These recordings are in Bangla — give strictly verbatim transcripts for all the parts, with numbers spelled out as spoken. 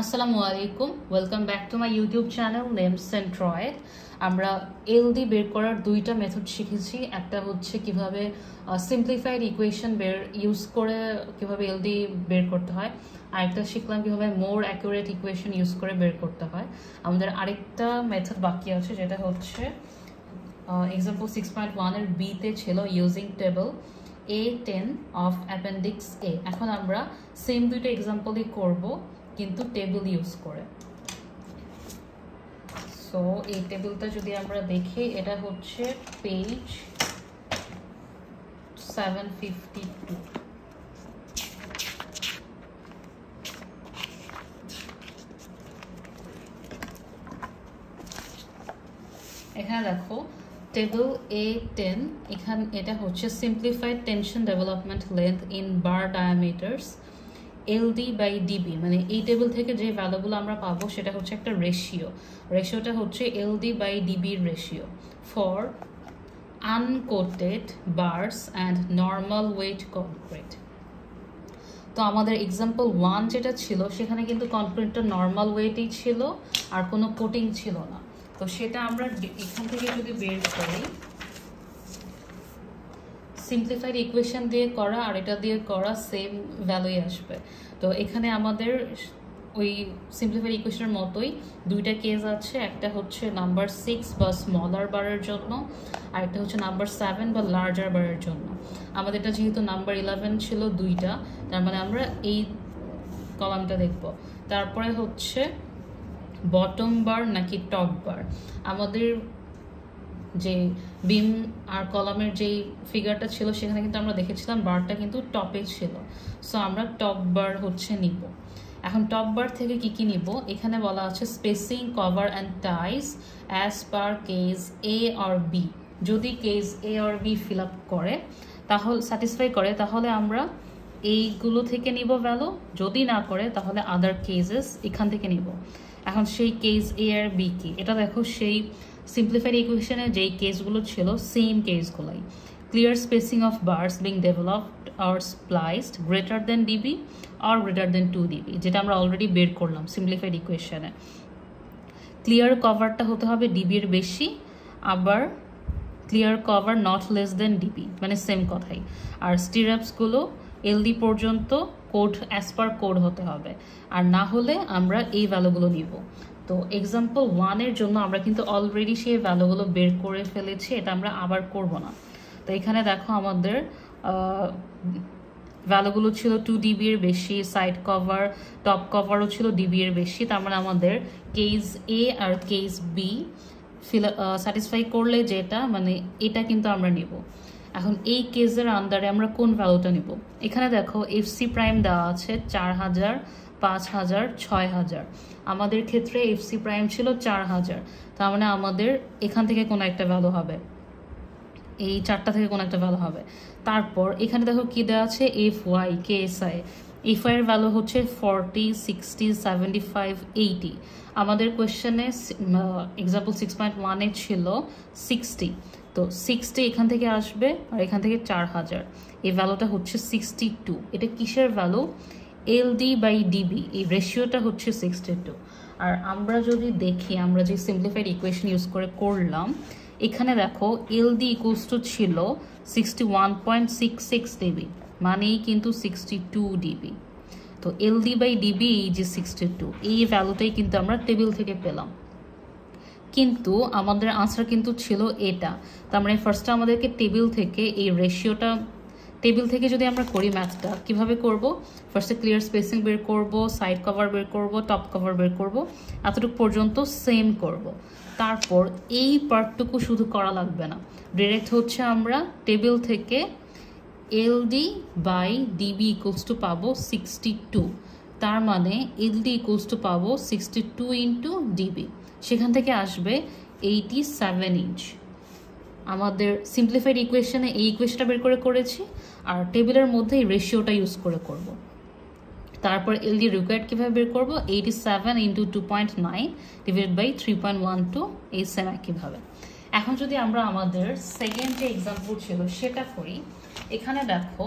Assalamualaikum, welcome back to my YouTube channel named Centroid। আমরা L D বের করার দুইটা মেথড শিখেছি। একটা হচ্ছে কিভাবে সিম্পলিফাইড ইকুয়েশন বের ইউজ করে কিভাবে L D বের করতে হয়, আরেকটা শিখলাম কিভাবে মোর অ্যাকুরেট ইকুয়েশন ইউজ করে বের করতে হয়। আমাদের আরেকটা মেথড বাকি আছে যেটা হচ্ছে এক্সাম্পল সিক্স পয়েন্ট ওয়ানের বিতে ছিল using table A ten of appendix A। এখন আমরা সেম দুইটা এক্সাম্পলই করবো किन्तु टेबल यूज करे। सो ए टेबलटा यदि आमरा देखी एटा होच्छे पेज सेवन फिफ्टी टू। एखाने देखो टेबल ए टेन एखाने एटा होच्छे simplified tension development length in bar diameters L D by D B. मैं ये टेबल थे भैलूगुलो पाबो सेटा होच्छे एक रेशियो, रेशियोटा होच्छे L D by D B ratio for uncoated bars and normal weight concrete. तो आमादेर एग्जाम्पल वन जेटा छिलो सेखाने किन्तु कंक्रीट नॉर्मल वेटेई छिलो और कोनो कोटिंग छिलो ना। तो सेटा आमरा एखान थेके जोदि बेर करी सिम्प्लिफाइड इक्वेशन दिए करा और एटा दिए करा सेम भ्यालुई आसबे। तो एखाने आमादेर ओई सिम्प्लिफाइड इक्वेशनेर मतोई दुइटा केस आछे, एकटा होच्छे नम्बर सिक्स बा स्मलार बारेर जोन्नो और एकटा होच्छे नम्बर सेवन बा लार्जार बारेर जोन्नो। आमादेर एटा जेहेतु नम्बर इलेवन छिलो दुइटा, तार माने आमरा एई कलमटा देखबो। तारपरे होच्छे बटम बार नाकि टप बार। आमादेर যে বিম আর কলামের যে ফিগারটা ছিল সেখানে কিন্তু আমরা দেখেছিলাম বারটা কিন্তু টপে ছিল। সো আমরা টপ বার হচ্ছে নিব। এখন টপ বার থেকে কি কি নিব এখানে বলা আছে spacing, cover and ties as per case A or B. যদি case A or B fill up করে তাহলে স্যাটিসফাই করে তাহলে আমরা এইগুলো থেকে নিব ভ্যালু, যদি না করে তাহলে আদার কেসেস এখান থেকে নিব। এখন সেই কেস এ আর বি কি এটা দেখো সেই सिम्प्लिफाइड इक्वेशने जे केसगुलो छिलो सेम केसगुलोई। Clear spacing of bars being developed or spliced greater than D B or greater than two D B जेटा आमरा अलरेडी बेर करलाम सिम्प्लिफाइड इक्वेशने। क्लियर कभारटा होते होबे डिबिर बेशी, आबार क्लियर कभार नट लेस दैन डिबी माने सेम कथाई। और स्टिरअप्सगुलो एलडी पर्यन्त कोड एज पर कोड होते होबे और ना होले आमरा एई भ्यालुगुलो निब। তো এক্সাম্পল ওয়ানের জন্য আমরা কিন্তু অলরেডি সেই ভ্যালুগুলো বের করে ফেলেছি, এটা আমরা আবার করব না। তো এখানে দেখো আমাদের ভ্যালুগুলো ছিল টু ডিবি এর বেশি, সাইড কভার টপ কভারও ছিল ডিবি এর বেশি। তার মানে আমাদের কেস এ আর কেস বি ফিল স্যাটিসফাই করলে যেটা মানে এটা কিন্তু আমরা নেব। এখন এই কেসের আন্ডারে আমরা কোন ভ্যালুটা নেব এখানে দেখো এফ সি প্রাইম দেওয়া আছে চার হাজার, পাঁচ হাজার, ছয় হাজার। আমাদের ক্ষেত্রে এফ সি প্রাইম ছিল চার হাজার, তার মানে আমাদের এখান থেকে কোনো একটা ভ্যালু হবে, এই চারটা থেকে কোনো একটা ভ্যালু হবে। তারপর এখানে দেখো কি দেওয়া আছে F Y K S I. F Y এর ভ্যালু হচ্ছে forty, sixty, seventy five, eighty. আমাদের কোয়েশ্চেনে এক্সাম্পল সিক্স পয়েন্ট ওয়ানে ছিল সিক্সটি। তো সিক্সটি এখান থেকে আসবে আর এখান থেকে চার হাজার, এই ভ্যালুটা হচ্ছে সিক্সটি টু। এটা কিসের value L D by D B ये रेशियोटा होच्छे सिक्सटी टू। और आम्रा जोदि देखी आम्रा जो सिम्प्लिफाइड इक्वेशन यूज करे करलाम एखाने देखो एल डी इक्वल्स टू छिलो sixty one point six six D B मानेई किन्तु सिक्सटी टू डिबी। तो एल डी बाई डिबी जे सिक्सटी टू ये भ्यालुटाई किन्तु आम्रा टेबिल थेके पेलाम। किन्तु आमादेर आंसर किन्तु छिलो एटा, तार माने फार्स्टे आमादेरके टेबिल थेके ए रेशियोटा टेबिल থেকে যদি আমরা করি ম্যাথটা কিভাবে করব, ফার্স্টে ক্লিয়ার স্পেসিং বের করব, সাইড কভার বের করব, টপ কভার বের করব, এতটুকু পর্যন্ত সেম করব। তারপর এই পার্টটুকু শুধু করা লাগবে না, ডাইরেক্ট হচ্ছে আমরা টেবিল থেকে এলডি বাই ডিবি ইকুয়ালস টু পাবো সিক্সটি টু। তার মানে এলডি ইকুয়ালস টু পাবো সিক্সটি টু ইনটু ডিবি, সেখান থেকে আসবে এইটি সেভেন ইঞ্চ। আমাদের সিম্পলিফাইড ইকুয়েশনে এই ইকুয়েশনটা বের করে করেছি আর টেবিলের মধ্যে এই রেশিওটা ইউজ করে করব। তারপর এলডি রিকোয়ার্ড কিভাবে বের করব eighty seven into two point nine divided by three point one two এই সেম কিভাবে। এখন যদি আমরা আমাদের সেকেন্ড যে এক্সাম্পল ছিল সেটা করি এখানে দেখো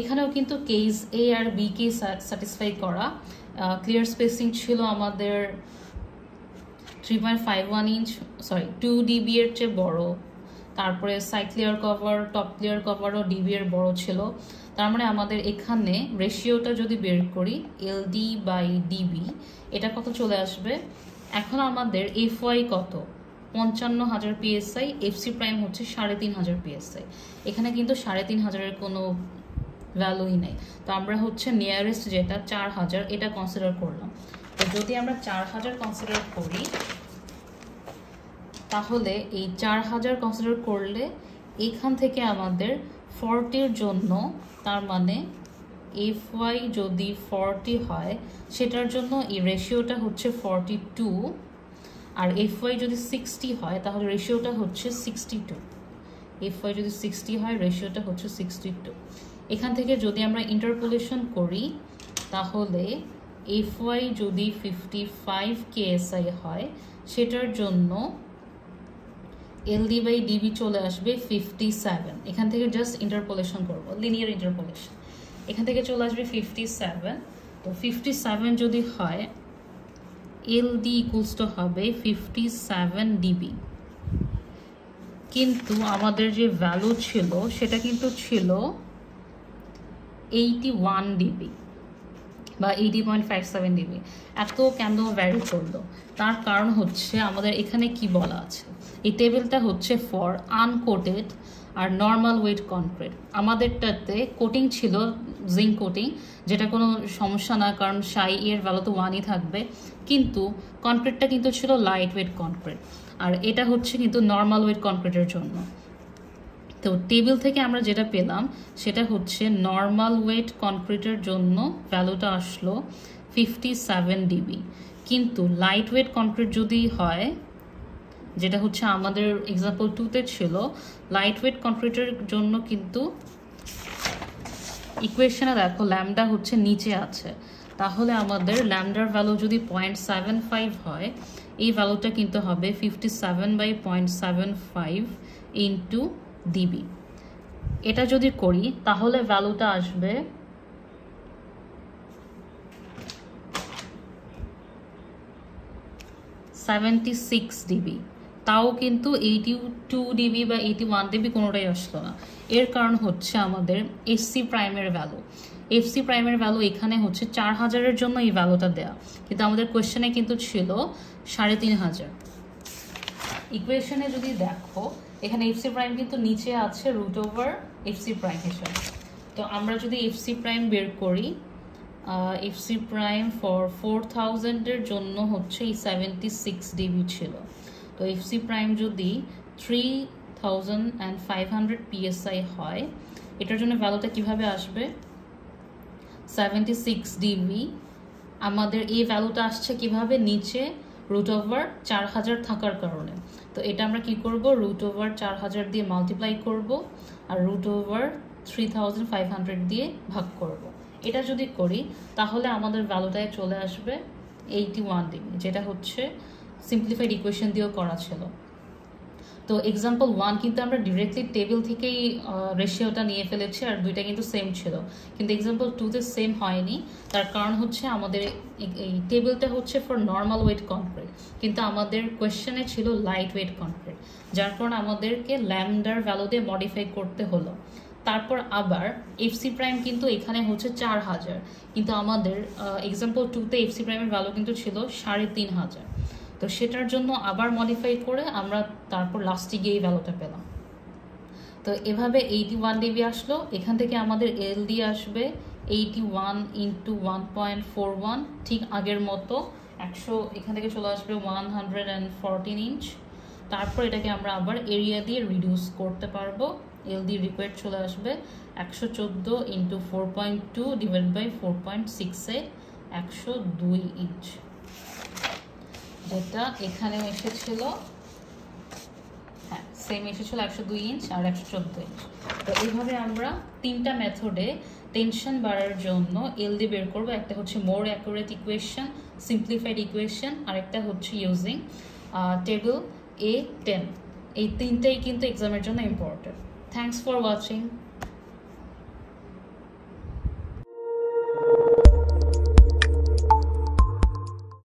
এখানেও কিন্তু কেস এ আর বি কে স্যাটিসফাই করা ক্লিয়ার স্পেসিং ছিল আমাদের three point five one inch sorry two D B এর চেয়ে বড়। তারপরে side clear cover top clear কভারও D B এর বড় ছিল। তার মানে আমাদের এখানে রেশিওটা যদি বের করি L D by D B এটা কত চলে আসবে। এখন আমাদের Fy কত পঞ্চান্ন হাজার পিএসআই, এফসি প্রাইম হচ্ছে সাড়ে তিন হাজার পিএসআই। এখানে কিন্তু সাড়ে তিন হাজারের কোনো ভ্যালুই নাই, তো আমরা হচ্ছে নিয়ারেস্ট যেটা চার হাজার এটা কনসিডার করলাম। তো যদি আমরা চার হাজার কনসিডার করি তাহলে এই চার হাজার কনসিডার করলে এখান থেকে আমাদের ফর্টির জন্য তার মানে Fy যদি ফর্টি হয় সেটার জন্য এই রেশিওটা হচ্ছে ফর্টি টু, আর Fy যদি সিক্সটি হয় তাহলে রেশিওটা হচ্ছে সিক্সটি টু। Fy যদি সিক্সটি হয় রেশিওটা হচ্ছে সিক্সটি টু। এখান থেকে যদি আমরা ইন্টারপোলেশন করি তাহলে Fy যদি ফিফটি ফাইভ কেএসআই হয় সেটার জন্য এলডি বাই ডিবি চলে আসবে ফিফটি সেভেন। এখান থেকে জাস্ট ইন্টারপোলেশন করবো, লিনিয়ার ইন্টারপোলেশন। এখান থেকে চলে আসবে ফিফটি সেভেন। তো ফিফটি সেভেন যদি হয় L D ইকুয়ালস টু হবে ফিফটি সেভেন ডিবি, কিন্তু আমাদের যে ভ্যালু ছিল সেটা কিন্তু ছিল এইটি ওয়ান ডিবি বা eighty point five seven D B. এত কেন ভ্যারি করলো তার কারণ হচ্ছে আমাদের এখানে কি বলা আছে, এই টেবিলটা হচ্ছে ফর আনকোটেড আর নর্মাল ওয়েট কনক্রিট। আমাদেরটাতে কোটিং ছিল জিঙ্ক কোটিং, যেটা কোনো সমস্যা না কারণ সাই এর ভ্যালু তো ওয়ানই থাকবে, কিন্তু কনক্রিটটা কিন্তু ছিল লাইট ওয়েট কনক্রিট আর এটা হচ্ছে কিন্তু নর্মাল ওয়েট কনক্রিটের জন্য। তো টেবিল থেকে আমরা যেটা পেলাম সেটা হচ্ছে নর্মাল ওয়েট কনক্রিটের জন্য ভ্যালুটা আসলো ফিফটি সেভেন ডিবি, কিন্তু লাইট ওয়েট কনক্রিট যদি হয় যেটা হচ্ছে আমাদের এক্সাম্পল টুতে ছিল লাইট ওয়েট কনক্রিটের জন্য কিন্তু ইকুয়েশনে দেখো ল্যামডা হচ্ছে নিচে আছে, তাহলে আমাদের ল্যামডার ভ্যালু যদি পয়েন্ট সেভেন ফাইভ হয় এই ভ্যালুটা কিন্তু হবে fifty seven by point seven five into D B. এটা যদি করি তাহলে ভ্যালুটা আসবে সেভেন্টি সিক্স ডিবি, তাও কিন্তু এইটি টু ডিবি বা এইটি ওয়ান ডিবি কোনোটাই আসলো না। এর কারণ হচ্ছে আমাদের এফসি প্রাইমের ভ্যালু, এফসি প্রাইমের ভ্যালু এখানে হচ্ছে চার হাজারের জন্য এই ভ্যালুটা দেয়া, কিন্তু আমাদের কোয়েশ্চেনে কিন্তু ছিল সাড়ে তিন হাজার। ইকুয়েশনে যদি দেখো এখানে এফসি প্রাইম কিন্তু নিচে আছে রুট ওভার এফসি প্রাইম হিসাবে। তো আমরা যদি এফসি প্রাইম বের করি এফসি প্রাইম ফর ফোর থাউজেন্ডের জন্য হচ্ছে এই সেভেন্টি সিক্স ডিবি ছিল। তো এফসি প্রাইম যদি three thousand and five hundred PSI হয় এটার জন্য ভ্যালুটা কীভাবে আসবে সেভেন্টি সিক্স ডিবি। আমাদের এই ভ্যালুটা আসছে কিভাবে নিচে রুট ওভার চার হাজার থাকার কারণে। তো এটা আমরা কি করব রুট ওভার চার হাজার দিয়ে মাল্টিপ্লাই করব আর root over three thousand five hundred দিয়ে ভাগ করব। এটা যদি করি তাহলে আমাদের ভ্যালুটায় চলে আসবে এইটি ওয়ান ডিবি, যেটা হচ্ছে সিম্পলিফাইড ইকুয়েশন দিয়েও করা ছিল। তো এক্সাম্পল ওয়ান কিন্তু আমরা ডিরেক্টলি টেবিল থেকেই রেশিওটা নিয়ে ফেলেছি আর দুইটা কিন্তু সেম ছিল, কিন্তু এক্সাম্পল টুতে সেম হয়নি। তার কারণ হচ্ছে আমাদের এই টেবিলটা হচ্ছে ফর নর্মাল ওয়েট কনক্রিট, কিন্তু আমাদের কোয়েশ্চেনে ছিল লাইট ওয়েট কনক্রিট, যার কারণে আমাদেরকে ল্যামডার ভ্যালু দিয়ে মডিফাই করতে হলো। তারপর আবার এফসি প্রাইম কিন্তু এখানে হচ্ছে চার হাজার, কিন্তু আমাদের এক্সাম্পল টুতে এফসি প্রাইমের ভ্যালু কিন্তু ছিল সাড়ে তিন হাজার। তো সেটার জন্য আবার মডিফাই করে আমরা তারপর লাস্টে গিয়ে এই ভ্যালুটা পেলাম। তো এভাবে এইটি ওয়ান ডিবি আসলো। এখান থেকে আমাদের এলডি আসবে eighty one into one point four one, ঠিক আগের মতো একশো, এখান থেকে চলে আসবে one hundred and fourteen inch. তারপর এটাকে আমরা আবার এরিয়া দিয়ে রিডিউস করতে পারবো। এলডি রিকোয়ার্ড চলে আসবে একশো চোদ্দো into four point two divide by four point সিক্সে একশো দুই ইঞ্চ, যেটা এখানেও এসেছিল, হ্যাঁ সেম এসেছিল একশো দুই ইঞ্চ আর একশো চোদ্দো ইঞ্চ। তো এইভাবে আমরা তিনটা মেথডে টেনশন বাড়ার জন্য এলডি বের করবো। একটা হচ্ছে more accurate equation, simplified equation, আর একটা হচ্ছে ইউজিং টেবল এ টেন। এই তিনটাই কিন্তু এক্সামের জন্য ইম্পর্টেন্ট। Thanks for watching.